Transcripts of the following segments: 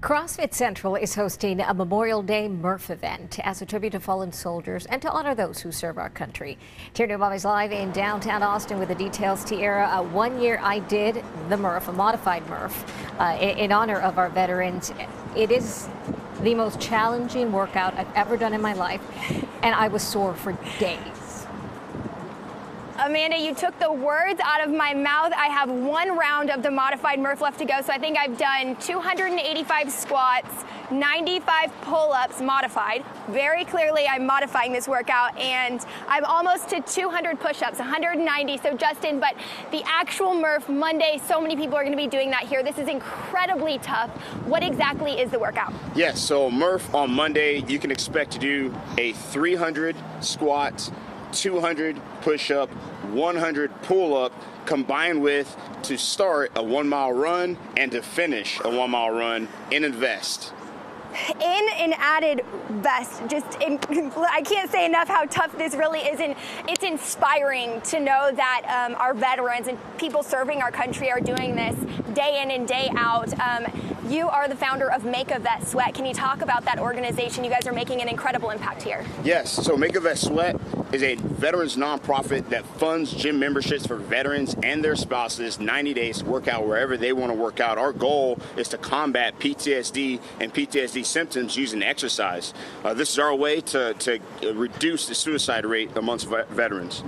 CrossFit Central is hosting a Memorial Day MURPH event as a tribute to fallen soldiers and to honor those who serve our country. Tierra Neubaum is live in downtown Austin with the details. Tierra, one year I did the MURPH, a modified MURPH, in honor of our veterans. It is the most challenging workout I've ever done in my life, and I was sore for days. Amanda, you took the words out of my mouth. I have one round of the modified MURPH left to go, so I think I've done 285 squats, 95 pull-ups modified. Very clearly, I'm modifying this workout, and I'm almost to 200 push-ups, 190. So, Justin, but the actual MURPH Monday, so many people are going to be doing that here. This is incredibly tough. What exactly is the workout? Yes, so MURPH on Monday, you can expect to do a 300 squats, 200 push-up, 100 pull-up, combined with, to start, a 1-mile run and to finish a 1-mile run in a vest. In an added vest, I can't say enough how tough this really is, and it's inspiring to know that our veterans and people serving our country are doing this day in and day out. You are the founder of Make a Vet Sweat. Can you talk about that organization? You guys are making an incredible impact here. Yes, so Make a Vet Sweat is a veterans nonprofit that funds gym memberships for veterans and their spouses 90 days to work out wherever they want to work out. Our goal is to combat PTSD and PTSD symptoms using exercise. This is our way to reduce the suicide rate amongst veterans.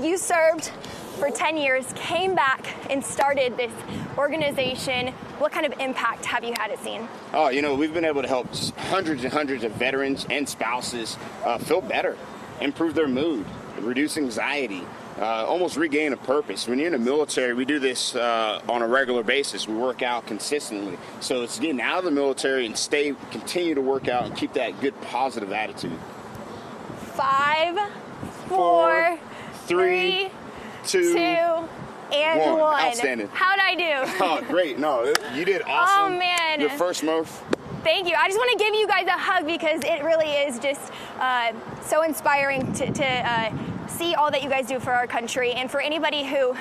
You served for 10 years, came back and started this organization. What kind of impact have you had at Scene? Oh, you know, we've been able to help hundreds and hundreds of veterans and spouses feel better, improve their mood, reduce anxiety, almost regain a purpose. When you're in the military, we do this on a regular basis. We work out consistently. So it's getting out of the military and continue to work out and keep that good, positive attitude. 5, 4, 3, 2, and 1. Outstanding. How'd I do? Oh, great. No, you did awesome. Oh, man. Your first MURPH. Thank you. I just want to give you guys a hug because it really is just so inspiring to see all that you guys do for our country. And for anybody who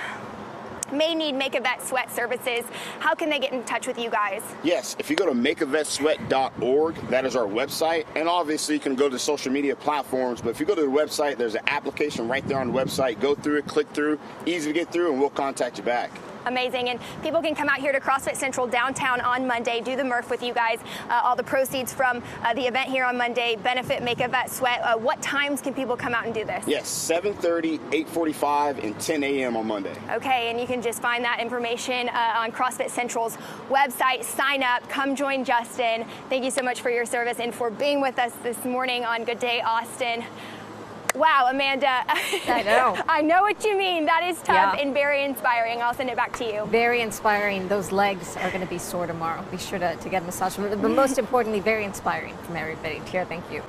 may need Make a Vet Sweat services, how can they get in touch with you guys? Yes, if you go to makeavetsweat.org, that is our website, and obviously you can go to social media platforms, but if you go to the website, there's an application right there on the website. Go through it, click through, easy to get through, and we'll contact you back. Amazing, and people can come out here to CrossFit Central downtown on Monday, do the MURPH with you guys. All the proceeds from the event here on Monday benefit Make a Vet Sweat. What times can people come out and do this? Yes, 7:30, 8:45, and 10 a.m. on Monday. Okay, and you can just find that information on CrossFit Central's website. Sign up, come join Justin. Thank you so much for your service and for being with us this morning on Good Day Austin. Wow, Amanda. I know. I know what you mean. That is tough, yeah, and very inspiring. I'll send it back to you. Very inspiring. Those legs are going to be sore tomorrow. Be sure to get a massage. But most importantly, very inspiring from everybody. Tierra, thank you.